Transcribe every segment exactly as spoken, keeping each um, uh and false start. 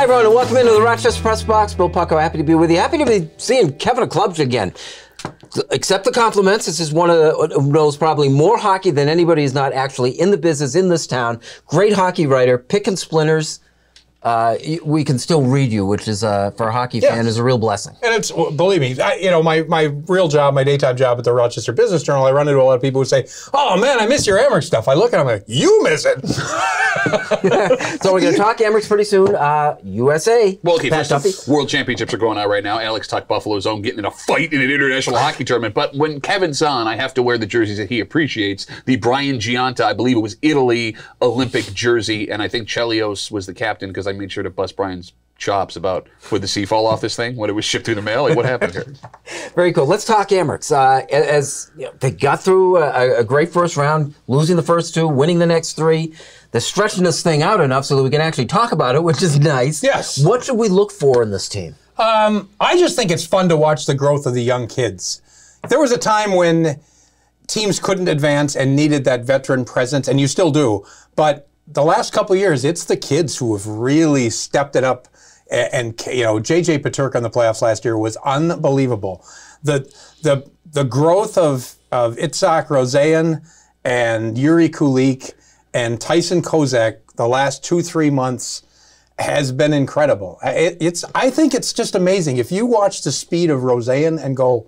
Hi everyone, and welcome into the Rochester Press Box. Bill Pucko, happy to be with you. Happy to be seeing Kevin Oklobzija again. Accept the compliments. This is one of the, knows probably more hockey than anybody who's not actually in the business in this town. Great hockey writer, picking splinters. Uh, we can still read you, which is uh, for a hockey yeah. fan is a real blessing. And it's, believe me, I, you know, my my real job, my daytime job at the Rochester Business Journal, I run into a lot of people who say, "Oh man, I miss your Amerks stuff." I look at them like, "You miss it." So we're going to talk Amerks pretty soon. Uh, U S A. Well, okay, Pat Duffy. World Championships are going on right now. Alex Tuck, Buffalo's own, getting in a fight in an international hockey tournament. But when Kevin's on, I have to wear the jerseys that he appreciates. The Brian Gionta, I believe it was Italy Olympic jersey, and I think Chelios was the captain because I made sure to bust Brian's chops about would the sea fall off this thing when it was shipped through the mail? Like, what happened here? Very cool. Let's talk Amerks. Uh, as you know, they got through a, a great first round, losing the first two, winning the next three. They're stretching this thing out enough so that we can actually talk about it, which is nice. Yes. What should we look for in this team? Um, I just think it's fun to watch the growth of the young kids. There was a time when teams couldn't advance and needed that veteran presence, and you still do, but the last couple of years, it's the kids who have really stepped it up. And, and you know, J J Peterka in the playoffs last year was unbelievable. The the the growth of of Isak Rosén and Yuri Kulich and Tyson Kozak the last two three months has been incredible. It, it's I think it's just amazing if you watch the speed of Rosén and go,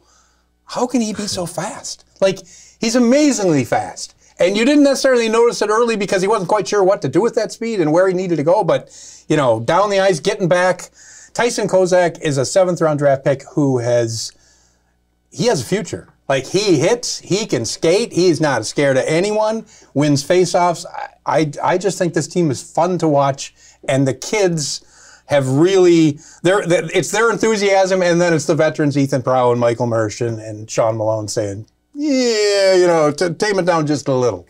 how can he be so fast? Like, he's amazingly fast. And you didn't necessarily notice it early because he wasn't quite sure what to do with that speed and where he needed to go. But, you know, down the ice, getting back. Tyson Kozak is a seventh-round draft pick who has, he has a future. Like, he hits, he can skate, he's not scared of anyone, wins faceoffs. I, I, I just think this team is fun to watch, and the kids have really, they're, it's their enthusiasm, and then it's the veterans, Ethan Prow and Michael Mersh and, and Sean Malone saying, yeah, you know, to tame it down just a little.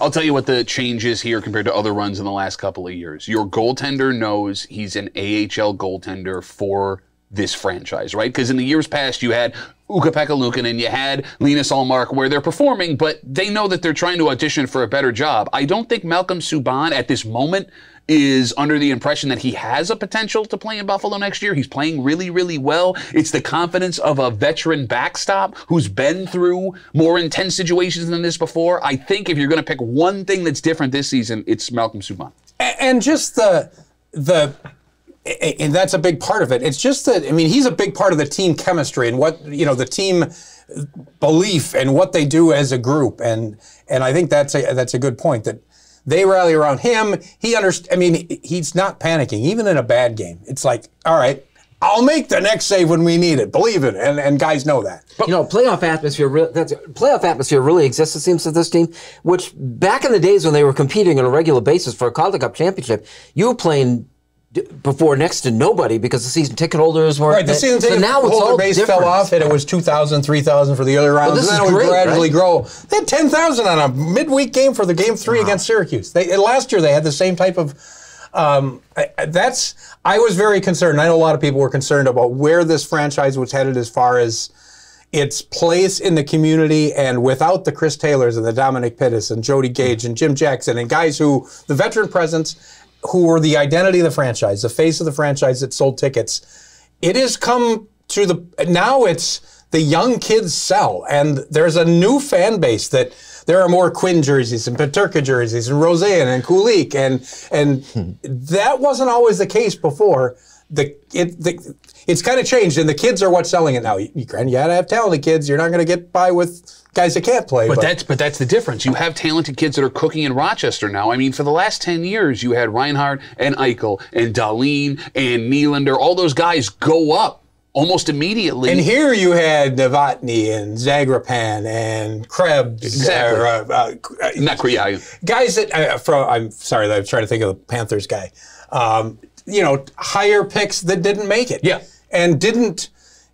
I'll tell you what the change is here compared to other runs in the last couple of years. Your goaltender knows he's an A H L goaltender for this franchise, right? Because in the years past, you had Ukko-Pekka Luukkonen and you had Linus Ullmark where they're performing, but they know that they're trying to audition for a better job. I don't think Malcolm Subban at this moment is under the impression that he has a potential to play in Buffalo next year. He's playing really, really well. It's the confidence of a veteran backstop who's been through more intense situations than this before. I think if you're going to pick one thing that's different this season, it's Malcolm Subban. And just the, the, and that's a big part of it. It's just that, I mean, he's a big part of the team chemistry and what, you know, the team belief and what they do as a group. And, and I think that's a, that's a good point that, they rally around him. He underst- I mean, he's not panicking, even in a bad game. It's like, all right, I'll make the next save when we need it. Believe it, and, and guys know that. But you know, playoff atmosphere. Re- that's, playoff atmosphere really exists. It seems to this team, which back in the days when they were competing on a regular basis for a Calder Cup championship, you were playing d- before next to nobody because the season ticket holders weren't. Right, the season ticket so holder base different. Fell off, and it was two thousand, three thousand for the other rounds. Well, this and then is it would great, gradually right? grow. They had ten thousand on a midweek game for the game three wow. against Syracuse. They last year they had the same type of. Um, I, that's, I was very concerned. I know a lot of people were concerned about where this franchise was headed as far as its place in the community, and without the Chris Taylors and the Dominic Pittis and Jody Gage and Jim Jackson and guys who, the veteran presence, who were the identity of the franchise, the face of the franchise that sold tickets. It has come to the, now it's the young kids sell, and there's a new fan base that, there are more Quinn jerseys and Peterka jerseys and Rosén and Kulich, and and hmm. that wasn't always the case before. The it the, it's kind of changed, and the kids are what's selling it now. You, you gotta have talented kids. You're not gonna get by with guys that can't play. But, but that's but that's the difference. You have talented kids that are cooking in Rochester now. I mean, for the last ten years, you had Reinhardt and Eichel and Dahlin and Nylander. All those guys go up almost immediately. And here you had Novotny and Zagrapan and Krebs. Exactly. Or, uh, uh, Not Kriya. Guys that, uh, from, I'm sorry, I'm trying to think of the Panthers guy. Um, you know, higher picks that didn't make it. Yeah. And didn't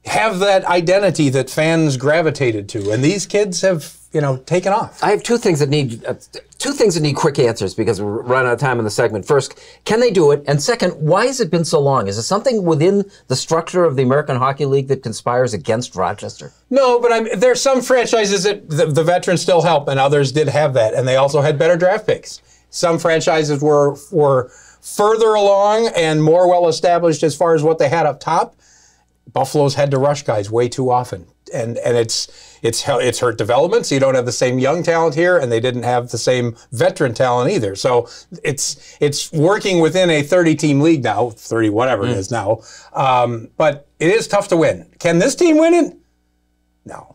have that identity that fans gravitated to. And these kids have, you know, taken off. I have two things that need, uh, two things that need quick answers because we're running out of time in the segment. First, can they do it? And second, why has it been so long? Is it something within the structure of the American Hockey League that conspires against Rochester? No, but I'm, there are some franchises that the, the veterans still help, and others did have that, and they also had better draft picks. Some franchises were, were further along and more well-established as far as what they had up top, Buffalo's had to rush guys way too often. And, and it's, it's, it's hurt development, so you don't have the same young talent here, and they didn't have the same veteran talent either. So it's, it's working within a thirty-team league now, thirty whatever mm. it is now. Um, but it is tough to win. Can this team win it? No.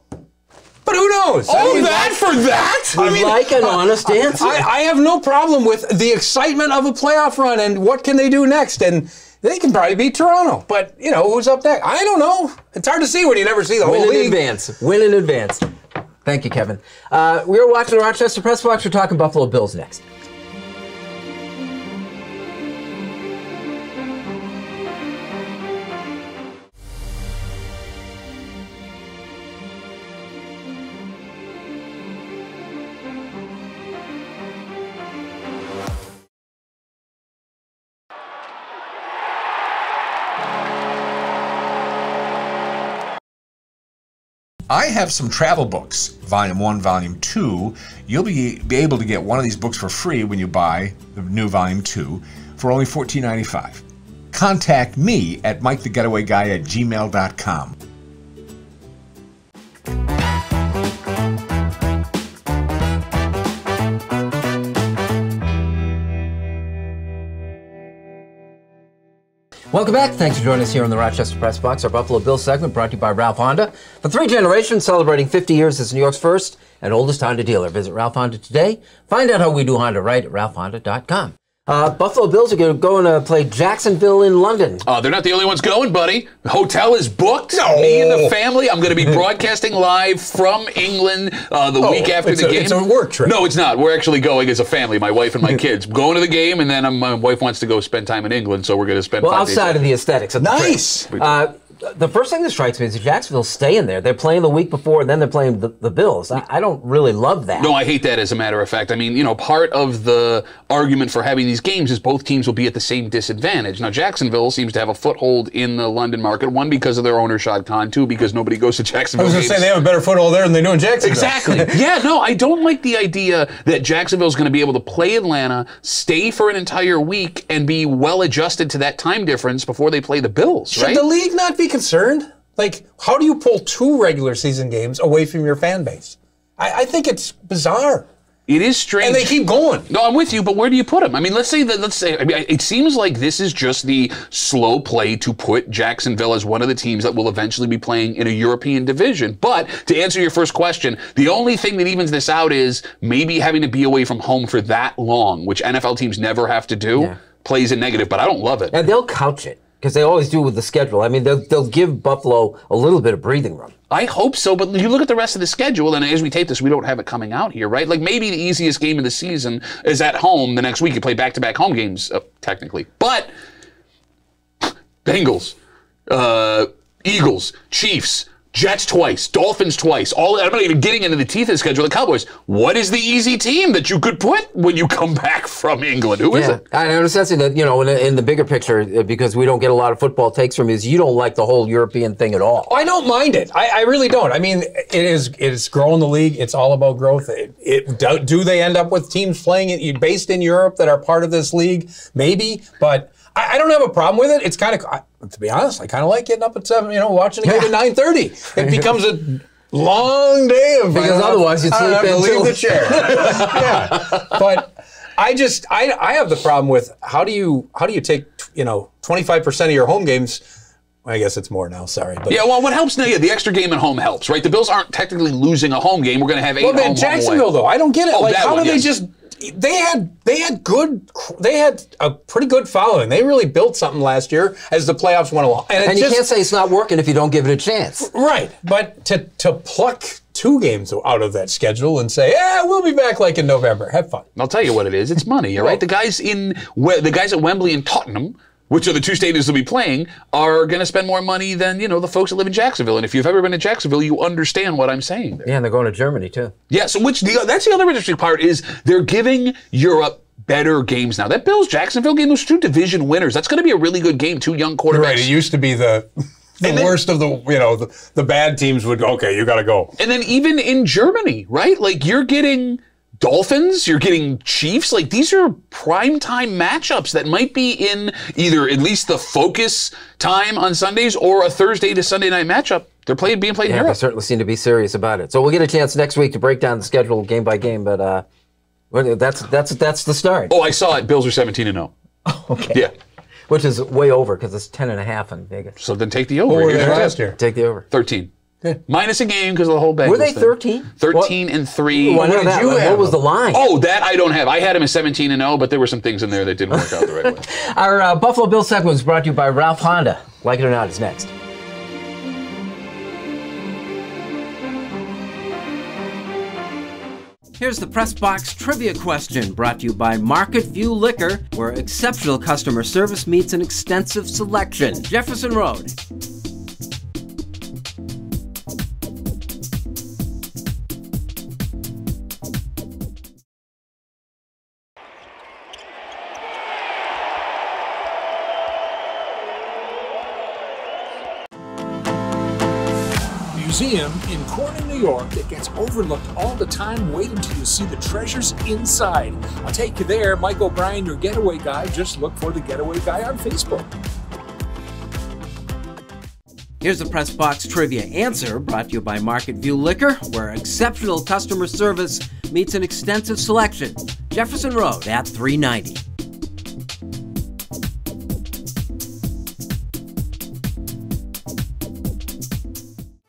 But who knows? All I mean, that for that? We'd I mean, like an honest uh, answer. I, I have no problem with the excitement of a playoff run and what can they do next. And they can probably beat Toronto. But, you know, who's up next? I don't know. It's hard to see when you never see the win whole league. Win in advance. Win in advance. Thank you, Kevin. Uh, we were watching the Rochester Press Box. We're talking Buffalo Bills next. I have some travel books, Volume one, Volume two. You'll be able to get one of these books for free when you buy the new Volume two for only fourteen ninety-five. Contact me at mike the getaway guy at gmail dot com. Welcome back. Thanks for joining us here on the Rochester Press Box, our Buffalo Bills segment brought to you by Ralph Honda. For three generations, celebrating fifty years as New York's first and oldest Honda dealer. Visit Ralph Honda today. Find out how we do Honda right at ralph honda dot com. Uh, Buffalo Bills are going to play Jacksonville in London. Uh, they're not the only ones going, buddy. Hotel is booked. No. Me and the family. I'm going to be broadcasting live from England uh, the oh, week after the a, game. It's a work trip. No, it's not. We're actually going as a family, my wife and my kids. Going to the game, and then I'm, my wife wants to go spend time in England, so we're going to spend well, five days. Well, outside of the aesthetics. Of the nice. Uh, the first thing that strikes me is Jacksonville's staying there. They're playing the week before, and then they're playing the, the Bills. I, I don't really love that. No, I hate that, as a matter of fact. I mean, you know, part of the argument for having these games is both teams will be at the same disadvantage. Now, Jacksonville seems to have a foothold in the London market, one, because of their owner, Shad Khan, two, because nobody goes to Jacksonville. I was going to say, they have a better foothold there than they do in Jacksonville. Exactly. Yeah, no, I don't like the idea that Jacksonville's going to be able to play Atlanta, stay for an entire week, and be well-adjusted to that time difference before they play the Bills, right? Should the league not be concerned? Like, how do you pull two regular season games away from your fan base? I, I think it's bizarre. It is strange. And they keep going. No, I'm with you, but where do you put them? I mean, let's say that, let's say, I mean, it seems like this is just the slow play to put Jacksonville as one of the teams that will eventually be playing in a European division. But to answer your first question, the only thing that evens this out is maybe having to be away from home for that long, which N F L teams never have to do, yeah. plays a negative, but I don't love it. And they'll couch it, because they always do with the schedule. I mean, they'll, they'll give Buffalo a little bit of breathing room. I hope so, but you look at the rest of the schedule, and as we tape this, we don't have it coming out here, right? Like, maybe the easiest game of the season is at home the next week. You play back-to-back home games, uh, technically. But Bengals, uh, Eagles, Chiefs, Jets twice, Dolphins twice. All I'm not even getting into the teeth of the schedule. The Cowboys. What is the easy team that you could put when you come back from England? Who yeah. is it? I understand that, you know, in the, in the bigger picture, because we don't get a lot of football takes from, is you don't like the whole European thing at all. I don't mind it. I, I really don't. I mean, it is it is growing the league. It's all about growth. It, it, do, do they end up with teams playing it based in Europe that are part of this league? Maybe, but I, I don't have a problem with it. It's kind of. I, To be honest, I kind of like getting up at seven, you know, watching a game yeah. at nine thirty. It becomes a long day of... Because otherwise you'd sleep in leave the chair. yeah. But I just, I, I have the problem with how do you, how do you take, you know, twenty-five percent of your home games... I guess it's more now, sorry. But. Yeah, well, what helps now, yeah, the extra game at home helps, right? The Bills aren't technically losing a home game. We're going to have eight well, home, Jacksonville, home though, I don't get it. Oh, like, how one, do yes. they just... They had they had good they had a pretty good following. They really built something last year as the playoffs went along. And, and you just, can't say it's not working if you don't give it a chance. Right, but to to pluck two games out of that schedule and say, yeah, we'll be back like in November. Have fun. I'll tell you what it is. It's money. All right, the guys in the guys at Wembley and Tottenham, which are the two stadiums they'll be playing, are going to spend more money than, you know, the folks that live in Jacksonville. And if you've ever been to Jacksonville, you understand what I'm saying there. Yeah, and they're going to Germany, too. Yeah, so which the, that's the other interesting part is they're giving Europe better games now. That Bills-Jacksonville game, those two division winners, that's going to be a really good game, two young quarterbacks. You're right, it used to be the... The then, worst of the, you know, the, the bad teams would, okay, you got to go. And then even in Germany, right? Like, you're getting Dolphins, you're getting Chiefs. Like, these are primetime matchups that might be in either at least the focus time on Sundays or a Thursday to Sunday night matchup. They're played, being played yeah, in Europe. They certainly seem to be serious about it. So we'll get a chance next week to break down the schedule game by game, but uh, that's that's that's the start. Oh, I saw it. Bills are seventeen and oh. Oh, okay. Yeah. Which is way over because it's ten and a half in Vegas. So then take the over. What were they last year? Take the over. thirteen. Yeah. Minus a game because of the whole Bengals. Were they thirteen? thirteen and three. What, what, did you what was the line? Oh, that I don't have. I had him at seventeen and oh, but there were some things in there that didn't work out the right way. Our uh, Buffalo Bills segment was brought to you by Ralph Honda. Like it or not is next. Here's the Press Box Trivia Question, brought to you by Market View Liquor, where exceptional customer service meets an extensive selection. Jefferson Road. Museum in Corning, New York that gets overlooked all the time. Wait until you see the treasures inside. I'll take you there. Mike O'Brien, your getaway guy. Just look for the Getaway Guy on Facebook. Here's the Press Box Trivia Answer, brought to you by Market View Liquor, where exceptional customer service meets an extensive selection. Jefferson Road at three ninety.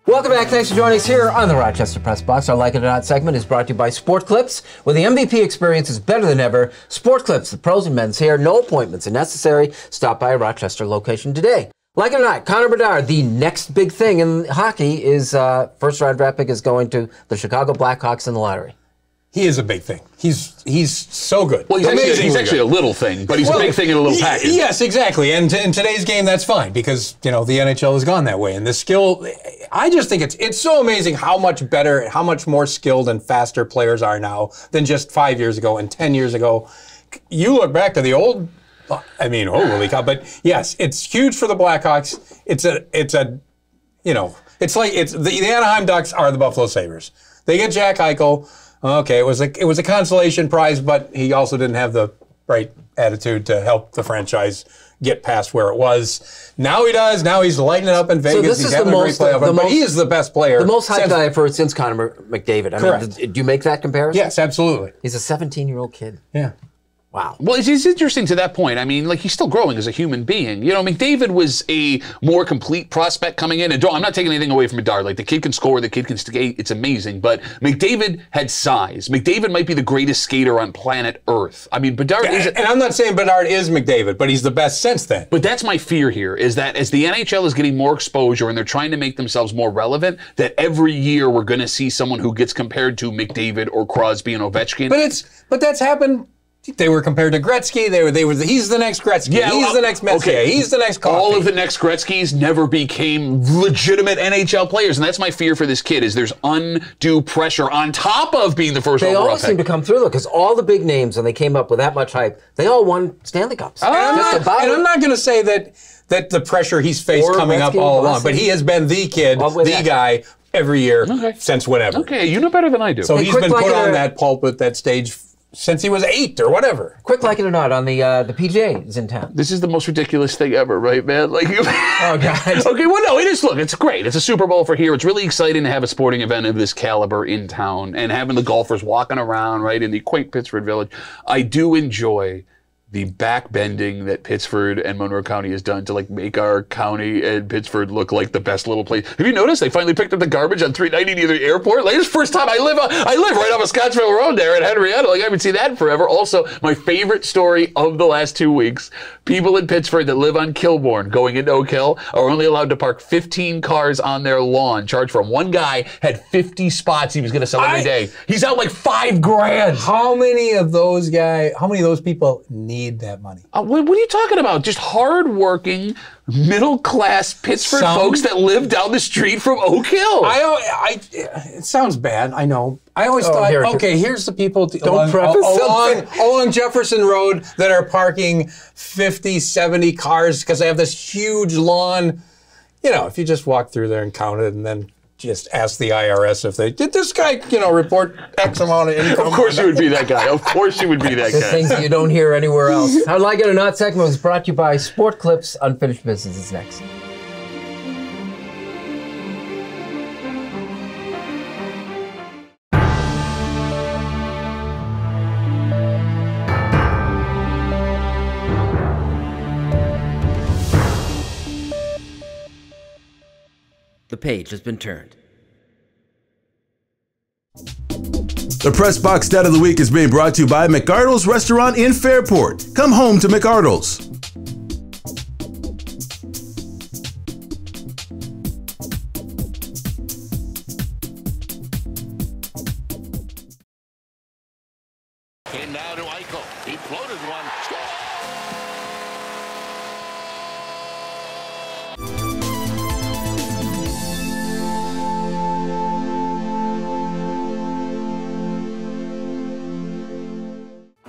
Welcome back. Thanks for joining us here on the Rochester Press Box. Our Like It or Not segment is brought to you by Sport Clips, where the M V P experience is better than ever. Sport Clips, the pros and men's hair. No appointments are necessary. Stop by a Rochester location today. Like It or Not, Connor Bedard, the next big thing in hockey is uh, first round draft pick is going to the Chicago Blackhawks in the lottery. He is a big thing. He's he's so good. Well, he's, actually, he's actually a little thing, but he's well, a big thing in a little package. Yes, exactly. And in today's game, that's fine because, you know, the N H L has gone that way. And the skill, I just think it's it's so amazing how much better, how much more skilled and faster players are now than just five years ago and ten years ago. You look back to the old, I mean, holy cow. But yes, it's huge for the Blackhawks. It's a, it's a, you know, it's like it's the, the Anaheim Ducks are the Buffalo Sabres. They get Jack Eichel. Okay, it was a it was a consolation prize, but he also didn't have the right attitude to help the franchise get past where it was. Now he does. Now he's lighting it up in Vegas. So this he's is having the a most, great playoff, the, the but most, he is the best player, the most hyped guy I've heard since Connor McDavid. I correct. Mean, do you make that comparison? Yes, absolutely. He's a seventeen-year-old kid. Yeah. Wow. Well, it's, it's interesting to that point. I mean, like, he's still growing as a human being. You know, McDavid was a more complete prospect coming in. And don't, I'm not taking anything away from Bedard. Like, the kid can score, the kid can skate. It's amazing. But McDavid had size. McDavid might be the greatest skater on planet Earth. I mean, Bedard yeah, is... A, and I'm not saying Bedard is McDavid, but he's the best since then. But that's my fear here, is that as the N H L is getting more exposure and they're trying to make themselves more relevant, that every year we're going to see someone who gets compared to McDavid or Crosby and Ovechkin. But it's... But that's happened... They were compared to Gretzky. They were. They were. He's the next Gretzky. Yeah, he's well, the next Messier. Okay. He's the next Coffey. All of the next Gretzkys never became legitimate N H L players, and that's my fear for this kid. Is there's undue pressure on top of being the first. They overall always pick. Seem to come through though, because all the big names when they came up with that much hype, they all won Stanley Cups. And I'm not, and I'm not going to say that that the pressure he's faced or coming Gretzky up all along, but he has been the kid, the that. guy. Every year okay. since whenever. Okay, you know better than I do. So hey, he's been like put on that pulpit, that stage. Since he was eight or whatever. Quick, Like It or Not on the uh, the P J is in town. This is the most ridiculous thing ever, right, man? Like, you oh god. Okay, well, no, it is. Look, it's great. It's a Super Bowl for here. It's really exciting to have a sporting event of this caliber in town and having the golfers walking around right in the quaint Pittsford Village. I do enjoy the backbending that Pittsford and Monroe County has done to like make our county and Pittsford look like the best little place. Have you noticed they finally picked up the garbage on three ninety near the airport? Like, this is the first time I live, I live right off of Scottsville Road there in Henrietta. Like, I haven't seen that in forever. Also, my favorite story of the last two weeks: people in Pittsford that live on Kilbourne going into Oak Hill are only allowed to park fifteen cars on their lawn. Charged from one guy had fifty spots he was going to sell every I, day. He's out like five grand. How many of those guys? How many of those people need? Need that money. Uh, what, what are you talking about? Just hardworking, middle-class Pittsford Some, folks that live down the street from Oak Hill. I, I, it sounds bad, I know. I always oh, thought, here, okay, here's the people don't along, preface along, along Jefferson Road that are parking fifty, seventy cars because they have this huge lawn. You know, if you just walk through there and count it and then just ask the I R S if they, did this guy, you know, report X amount of income? Of course you would be that guy. Of course you would be that guy. The things that you don't hear anywhere else. How Like It or Not segment was brought to you by Sport Clips. Unfinished Business is next. The page has been turned. The Press Box Stat of the Week is being brought to you by McArdle's Restaurant in Fairport. Come home to McArdle's. And now to Eichel. He floated one. Score!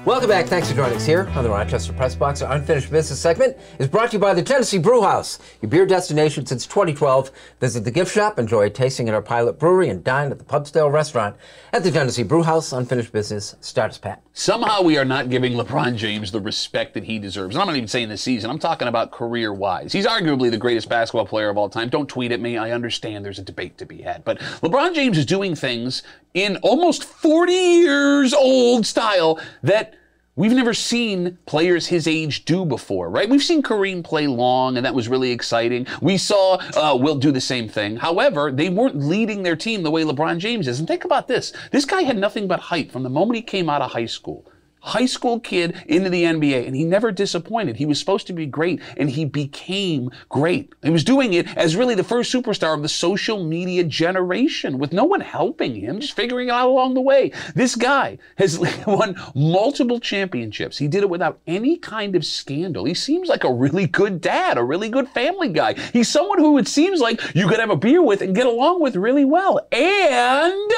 Welcome back. Thanks for joining us here on the Rochester Press Box. Our Unfinished Business segment is brought to you by the Genesee Brew House, your beer destination since twenty twelve. Visit the gift shop, enjoy a tasting at our pilot brewery, and dine at the pub-style restaurant at the Genesee Brew House. Unfinished Business starts, Pat. Somehow we are not giving LeBron James the respect that he deserves. And I'm not even saying this season. I'm talking about career-wise. He's arguably the greatest basketball player of all time. Don't tweet at me. I understand there's a debate to be had. But LeBron James is doing things in almost forty years old style that we've never seen players his age do before, right? We've seen Kareem play long, and that was really exciting. We saw uh, Will do the same thing. However, they weren't leading their team the way LeBron James is. And think about this. This guy had nothing but hype from the moment he came out of high school. High school kid into the N B A, and he never disappointed. He was supposed to be great, and he became great. He was doing it as really the first superstar of the social media generation with no one helping him, just figuring it out along the way. This guy has won multiple championships. He did it without any kind of scandal. He seems like a really good dad, a really good family guy. He's someone who it seems like you could have a beer with and get along with really well. And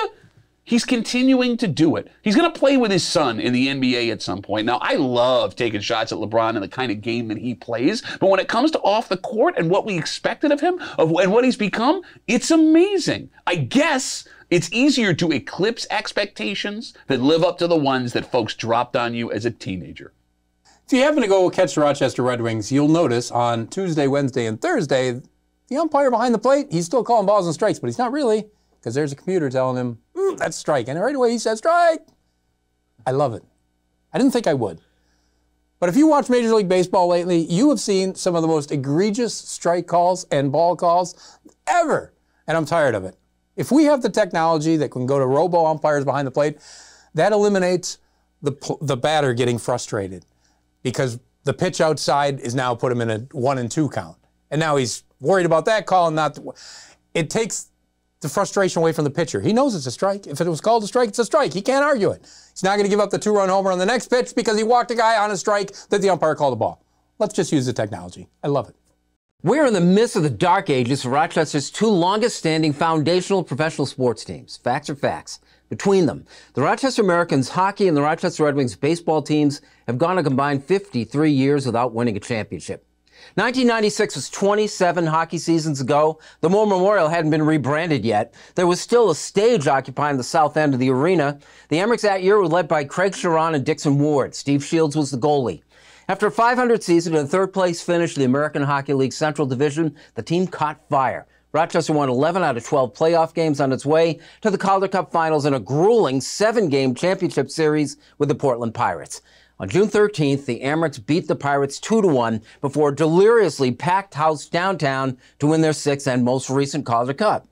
he's continuing to do it. He's going to play with his son in the N B A at some point. Now, I love taking shots at LeBron and the kind of game that he plays, but when it comes to off the court and what we expected of him of, and what he's become, it's amazing. I guess it's easier to eclipse expectations than live up to the ones that folks dropped on you as a teenager. If you happen to go catch the Rochester Red Wings, you'll notice on Tuesday, Wednesday, and Thursday, the umpire behind the plate, he's still calling balls and strikes, but he's not really, because there's a computer telling him, mm, that's strike. And right away he said, strike. I love it. I didn't think I would. But if you watch Major League Baseball lately, you have seen some of the most egregious strike calls and ball calls ever. And I'm tired of it. If we have the technology that can go to robo-umpires behind the plate, that eliminates the, the batter getting frustrated, because the pitch outside is now put him in a one and two count. And now he's worried about that call and not the, it takes the frustration away from the pitcher. He knows it's a strike. If it was called a strike, it's a strike. He can't argue it. He's not going to give up the two-run homer on the next pitch because he walked a guy on a strike that the umpire called a ball. Let's just use the technology. I love it. We're in the midst of the dark ages for Rochester's two longest-standing foundational professional sports teams. Facts are facts. Between them, the Rochester Americans hockey and the Rochester Red Wings baseball teams have gone a combined fifty-three years without winning a championship. nineteen ninety-six was twenty-seven hockey seasons ago. The Moore Memorial hadn't been rebranded yet. There was still a stage occupying the south end of the arena. The Amerks that year were led by Craig Sharon and Dixon Ward. Steve Shields was the goalie. After a five hundred season and a third-place finish in the American Hockey League Central Division, the team caught fire. Rochester won eleven out of twelve playoff games on its way to the Calder Cup Finals in a grueling seven-game championship series with the Portland Pirates. On June thirteenth, the Amerks beat the Pirates two to one before a deliriously packed house downtown to win their sixth and most recent Calder Cup.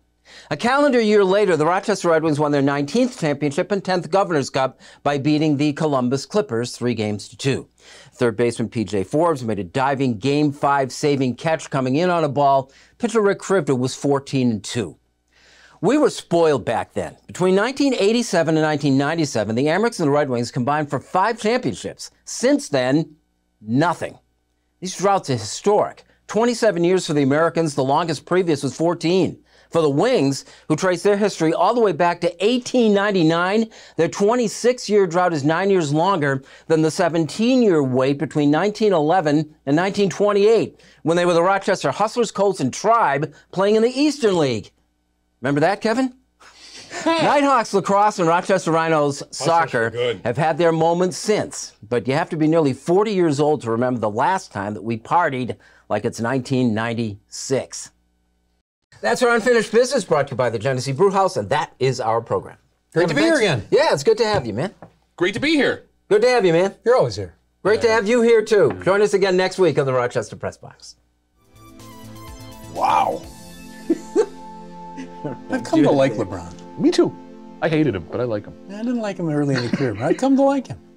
A calendar year later, the Rochester Red Wings won their nineteenth championship and tenth Governor's Cup by beating the Columbus Clippers three games to two. Third baseman P J Forbes made a diving Game five saving catch coming in on a ball. Pitcher Rick Krivda was fourteen and two. We were spoiled back then. Between nineteen eighty-seven and nineteen ninety-seven, the Amerks and the Red Wings combined for five championships. Since then, nothing. These droughts are historic. twenty-seven years for the Americans, the longest previous was fourteen. For the Wings, who trace their history all the way back to eighteen ninety-nine, their twenty-six year drought is nine years longer than the seventeen year wait between nineteen eleven and nineteen twenty-eight, when they were the Rochester Hustlers, Colts, and Tribe playing in the Eastern League. Remember that, Kevin? Nighthawks lacrosse and Rochester Rhinos soccer have had their moments since, but you have to be nearly forty years old to remember the last time that we partied like it's nineteen ninety-six. That's our Unfinished Business, brought to you by the Genesee Brew House, and that is our program. Great to be here again. Yeah, it's good to have you, man. Great to be here. Good to have you, man. You're always here. Great to have you here, too. Join us again next week on the Rochester Press Box. Wow. I've come to like LeBron. Me too. I hated him, but I like him. I didn't like him early in the career, but I've come to like him.